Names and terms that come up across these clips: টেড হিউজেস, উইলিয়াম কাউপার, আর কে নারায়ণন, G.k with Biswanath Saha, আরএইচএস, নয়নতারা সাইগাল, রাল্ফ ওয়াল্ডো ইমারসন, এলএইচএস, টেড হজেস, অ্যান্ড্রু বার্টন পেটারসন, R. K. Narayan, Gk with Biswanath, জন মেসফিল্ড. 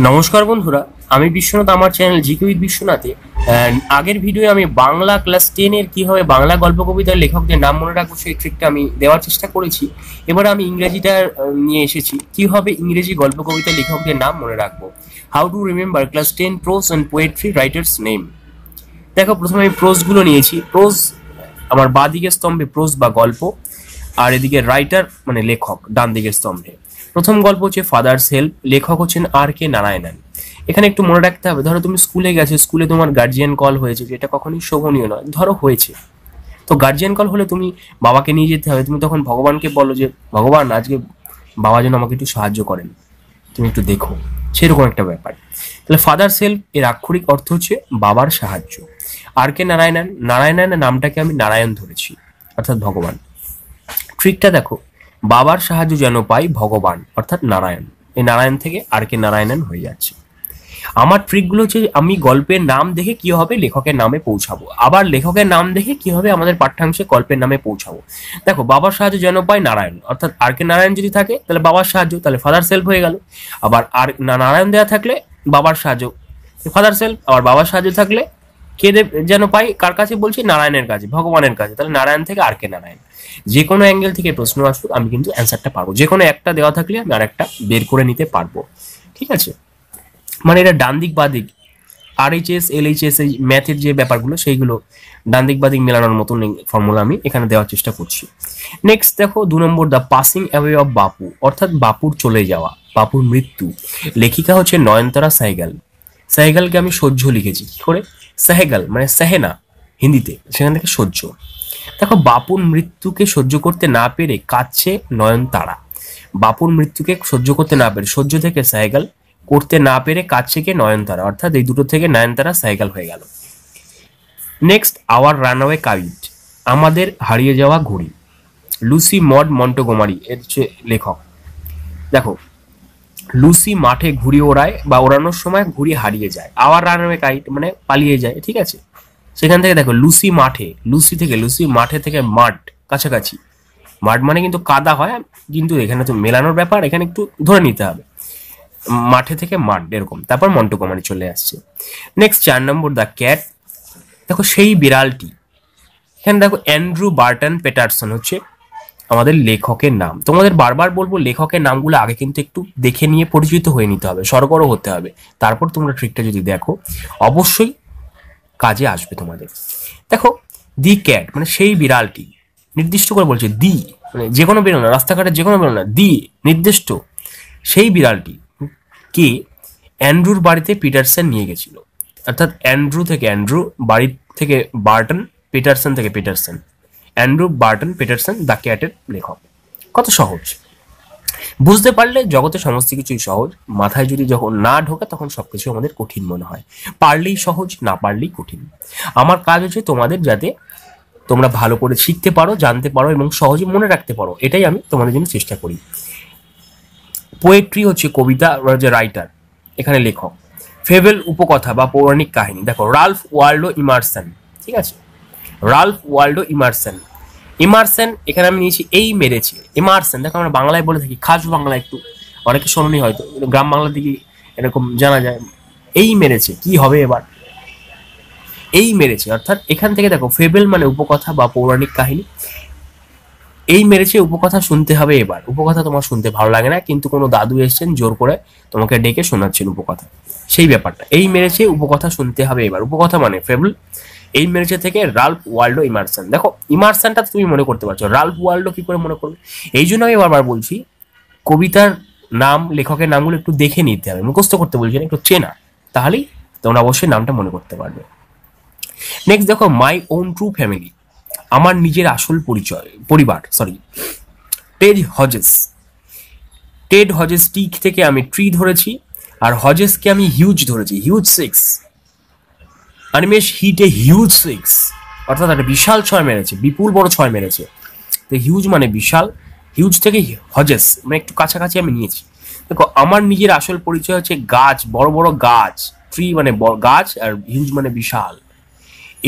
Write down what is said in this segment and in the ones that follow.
नमस्कार बंधुरा आमी विश्वनाथ आमार चैनल जिके विथ विश्वनाथे आगेर भिडियो आमी बांगला क्लास 10 एर किभाबे बांगला गल्प कवितार लेखकदेर नाम मने राखबो सेई ट्रिकटा आमी देवार चेष्टा करेछि। एबार आमी इंग्रेजिटा निये एसेछि किभाबे इंग्रेजी गल्प कवितार लेखकदेर नाम मने राखबो। How to remember class 10 prose and poetry writers name. देखो प्रथमे आमी प्रोजगुलो नियेछि। प्रोज आमार बाम दिकेर स्तम्भे प्रोज बा गल्प और एदिके राइटार माने लेखक डान दिकेर स्तम्भे। प्रथम गल्प होच्छे फादार्स हेल्प, लेखक होच्छेन आर के नारायणन। एखाने एकटु मने राखते होबे, धरो तुमि स्कूले गेछो, स्कूले तोमार गार्जियान कल होयेछे, जेटा कखनोई शोभनीय नय। धरो होयेछे तो गार्जियान कल होले तुमि बाबाके निये जेते होबे, तुमि तखन भगवानके बोलो जे भगवान आजके बाबा जेन आमाके एकटु साहाय्य करेन, तुमि एकटु देखो, सेरকম একটা ব্যাপার। তাহলে ফাদার্স হেল্প এর আক্ষরিক অর্থ হচ্ছে বাবার সাহায্য। আর কে নারায়ণন, নারায়ণনের নামটাকে আমি নারায়ণ ধরেছি অর্থাৎ ভগবান। ট্রিকটা দেখো, बाबार सहाज्य जान पाई भगवान अर्थात नारायण। ये नारायण थे आर के नारायणन हो जाए। ट्रिकगुलो गल्पेर नाम देखे कि हबे लेखकेर नामे पौंछाबो, आबार लेखकेर नाम देखे कि हबे आमादेर पाठ्यांशे गल्पेर नामे पौंछाबो। देखो बाबार सहाज्य जान पाई नारायण अर्थात आर के नारायण जदि थाके ताहले बाबार सहाज्य, ताहले फादार्स हेल्प हो गेल। आबार आर नारायण देया थाकले बाबार सहाज्य फादार्स हेल्प, आबार बाबार सहाज्य थाकले के देव जान पाई कार काछे बोलछि नारायणेर काछे भगवानेर काछे, ताहले नारायण थे आर के नारायण। যে কোনো অ্যাঙ্গেল থেকে প্রশ্ন আসুক আমি কিন্তু অ্যানসারটা পারবো, যে কোনো একটা দেওয়া থাকলে আমি আরেকটা বের করে নিতে পারবো। ঠিক আছে, মানে এটা ডান দিক বা দিক আরএইচএস এলএইচএস এই ম্যাথের যে ব্যাপারগুলো সেইগুলো ডান দিক বা দিক মেলানোর মতো ফর্মুলা আমি এখানে দেওয়ার চেষ্টা করছি। নেক্সট দেখো 2 নম্বর, the passing away of Bapu অর্থাৎ বাপুর চলে যাওয়া, বাপুর মৃত্যু। লেখিকা হচ্ছে নয়নতারা সাইগাল। সাইগালকে আমি সহ্য লিখেছি, কি করে সাইগাল মানে সহেনা হিন্দিতে, সেখান থেকে সহ্য। देखो बापुर मृत्यु के सह्य करते ना पेरे काछे नयनतारा, बापुर मृत्यु के सह्य करते ना पेरे सह्य थेके साइगल करते ना पेरे काछे के नयनतारा अर्थात एई दुटो थेके नयनतारा साइगल हो गेल। नेक्स्ट, आवर रानवे काइट आमादेर हारिये जावा घड़ी, लुसी मड मन्टगोमारी एर जे लेखक। देखो लुसी माठे घुड़ी ओड़ाय बा ओड़ानोर समय घुड़ी हारिये जाय, आवर रानवे काइट माने पालिये जाय। ठीक आछे, सेखान थेके देखो लुसी माठे, लुसी थेके लुसी माठे थेके माठ काछाकाछि, माठ माने किन्तु कादा हय, किन्तु एखाने तो मेलानोर ब्यापार, एखाने एकटु धरे निते हबे माठे थेके माठ एरकम। तारपर मन्टगोमारी चले आसछे। नेक्स्ट 4 नम्बर, द कैट। देखो सेई बिड़ालटी, एखाने देखो অ্যান্ড্রু বার্টন পেটারসন হচ্ছে আমাদের লেখকের নাম। তোমাদের বারবার বলবো লেখকের নামগুলো আগে কিন্তু একটু দেখে নিয়ে পরিচিত হয়ে নিতে হবে, সরগর হতে হবে, তারপর তোমরা ট্রিকটা যদি দেখো অবশ্যই কাজে আসবে তোমাদের। দেখো দি ক্যাট মানে সেই বিড়ালটি, নির্দিষ্ট করে বলছে দি মানে যে কোনো বেরো না, রাস্তাঘাটে যে কোনো বেরো না, দি নির্দিষ্ট সেই বিড়ালটি কে অ্যান্ড্রুর বাড়িতে পিটারসন নিয়ে গেছিল অর্থাৎ অ্যান্ড্রু থেকে অ্যান্ড্রু, বাড়ি থেকে বার্টন, পিটারসন থেকে Peterson, অ্যান্ড্রু বার্টন পেটারসন the ক্যাটের লেখক। কত সহজ, বুঝতে পারলে জগতে সমস্ত কিছুই সহজ। মাথায় যদি যখন না ঢোকে তখন সবকিছু আমাদের কঠিন মনে হয়, পারলেই সহজ না পারলেই কঠিন। আমার কাজ হচ্ছে তোমাদের যাতে তোমরা ভালো করে শিখতে পারো, জানতে পারো এবং সহজে মনে রাখতে পারো, এটাই আমি তোমাদের জন্য চেষ্টা করি। পোয়েট্রি হচ্ছে কবিতা, যে রাইটার এখানে লেখক। ফেভেল উপকথা বা পৌরাণিক কাহিনী। দেখো রাল্ফ ওয়াল্ডো ইমারসন। ঠিক আছে, রাল্ফ ওয়াল্ডো ইমারসন, ইমারসন এখানে আমি নিয়েছি এই মেরেছে ইমারসন। দেখো আমরা বাংলায় বলে থাকি, খাস বাংলা একটু অনেকে শোনেনি হয়তো, গ্রাম বাংলা দিকে এরকম জানা যায়। এই মেরেছে কি হবে এবার, এই মেরেছে অর্থাৎ এখান থেকে দেখো ফেবেল মানে উপকথা বা পৌরাণিক কাহিনী। এই মেরেছে উপকথা শুনতে হবে এবার, উপকথা তোমার শুনতে ভালো লাগে না কিন্তু কোনো দাদু এসেছেন জোর করে তোমাকে ডেকে শোনাচ্ছেন উপকথা, সেই ব্যাপারটা। এই মেরেছে উপকথা শুনতে হবে এবার, উপকথা মানে ফেবেল। এই মেরেছে থেকে রাল্ফ ওয়াল্ডো ইমারসন। দেখো ইমারসনটা তুমি মনে করতে পারছো, রাল্ফ ওয়াল্ডো কি করে মনে করবে? এই জন্য আমি বারবার বলছি কবিতার নাম লেখকের নামগুলো একটু দেখে নিতে হবে, মুখস্থ করতে বলছি না, একটু চেনা, তাহলেই তোমরা অবশ্যই নামটা মনে করতে পারবে। নেক্সট দেখো মাই ওন ট্রু ফ্যামিলি আমার নিজের আসল পরিচয় পরিবার, sorry টেড হজেস। টেড হজেস tick থেকে আমি ট্রি ধরেছি আর হজেসকে আমি হিউজ ধরেছি, huge 6 Animesh hit a huge 6 অর্থাৎ একটা বিশাল 6 মেরেছে, বিপুল বড় 6 মেরেছে। তো হিউজ মানে বিশাল, হিউজ থেকে হজেস মানে একটু কাছাকাছি আমি নিয়েছি। দেখো আমার নিজের আসল পরিচয় হচ্ছে গাছ, বড় বড় গাছ, ট্রি মানে গাছ আর হিউজ মানে বিশাল।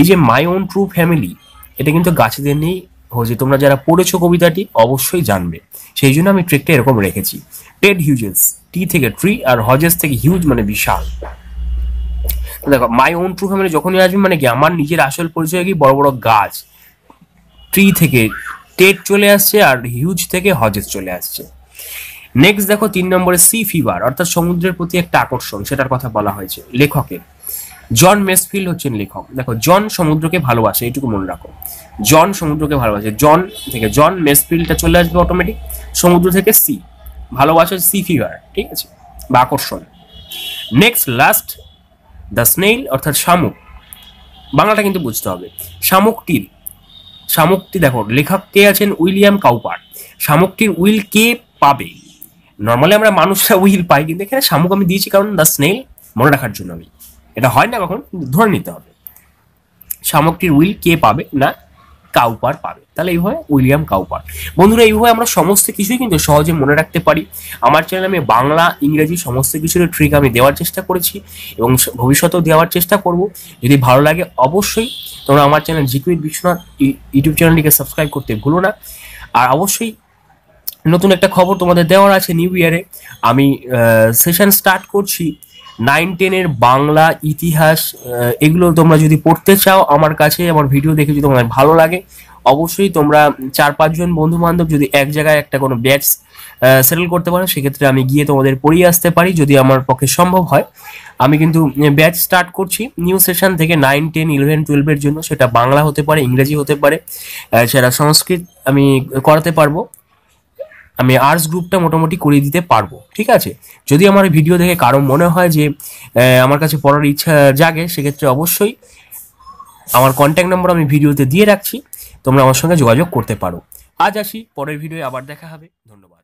এই যে মাই ওন ট্রু ফ্যামিলি এটা কিন্তু গাছেদের নিয়েই হয়েছে, তোমরা যারা পড়েছো কবিতাটি অবশ্যই জানবে, সেই জন্য আমি ট্রিকটা এরকম রেখেছি। টেড হিউজেস, টি टी থেকে ট্রি আর হজেস থেকে হিউজ মানে বিশাল। দেখো মাই ওন ট্রু ফ্যামিলি যখনই আসবে মানে কি আমার নিজের আসল পরিচয় কি বড় বড় গাছ, ট্রি থেকে টেট চলে আসছে আর হিউজ থেকে হজেস চলে আসছে। নেক্সট দেখো 3 নম্বরে সি ফিভার অর্থাৎ সমুদ্রের প্রতি একটা আকর্ষণ, সেটার কথা বলা হয়েছে লেখকের। জন মেসফিল্ড হচ্ছেন লেখক। দেখো জন সমুদ্রকে ভালোবাসে, এইটুকু মনে রাখো, জন সমুদ্রকে ভালোবাসে। জন থেকে জন মেসফিল্ডটা চলে আসবে অটোমেটিক, সমুদ্র থেকে সি, ভালোবাসা সি ফিভার, ঠিক আছে, বা আকর্ষণ। নেক্সট লাস্ট দ্য স্নেইল অর্থাৎ শামুক, বাংলাটা কিন্তু বুঝতে হবে। শামুকটির, শামুকটি দেখো লেখক কে আছেন উইলিয়াম কাউপার। শামুকটির উইল কে পাবে? নর্মালি আমরা মানুষরা উইল পাই, কিন্তু এখানে শামুক আমি দিয়েছি কারণ দ্য স্নেইল মনে রাখার জন্য, আমি এটা হয় না কখন ধরে নিতে হবে। শামুকটির উইল কে পাবে? না কাউপার পাবে, তাহলে এই হয় উইলিয়াম কাউপার। বন্ধুরা এইভাবে আমরা সমস্ত কিছুই কিন্তু সহজে মনে রাখতে পারি। আমার চ্যানেলে আমি বাংলা ইংরেজি সমস্ত কিছুর ট্রিক আমি দেওয়ার চেষ্টা করেছি এবং ভবিষ্যতেও দেওয়ার চেষ্টা করব। যদি ভালো লাগে অবশ্যই তোমরা আমার channel GK with Biswanath YouTube চ্যানেলটিকে সাবস্ক্রাইব করতে ভুলো না। আর অবশ্যই নতুন একটা খবর তোমাদের দেওয়ার আছে, নিউ ইয়ারে আমি সেশন স্টার্ট করছি 9-10-এর বাংলা ইতিহাস, এগুলো তোমরা যদি পড়তে চাও আমার কাছে, আমার ভিডিও দেখে যদি তোমাদের ভালো লাগে অবশ্যই তোমরা 4-5 জন বন্ধুবান্ধব যদি এক জায়গায় একটা কোনো ব্যাচ সেটেল করতে পারো, সেক্ষেত্রে আমি গিয়ে তোমাদের পড়িয়ে আসতে পারি যদি আমার পক্ষে সম্ভব হয়। আমি কিন্তু ব্যাচ স্টার্ট করছি নিউ সেশন থেকে 9, 10, 11, 12-এর জন্য, সেটা বাংলা হতে পারে, ইংরেজি হতে পারে, সেটা সংস্কৃত আমি করাতে পারবো, আমি আর্টস গ্রুপটা মোটামুটি করিয়ে দিতে পারবো। ঠিক আছে, যদি আমার ভিডিও দেখে কারো মনে হয় যে আমার কাছে পড়ার ইচ্ছা জাগে, সেক্ষেত্রে অবশ্যই আমার কন্ট্যাক্ট নম্বর আমি ভিডিওতে দিয়ে রাখছি, তোমরা আমার সঙ্গে যোগাযোগ করতে পারো। আজ আসি, পরের ভিডিওয়ে আবার দেখা হবে, ধন্যবাদ।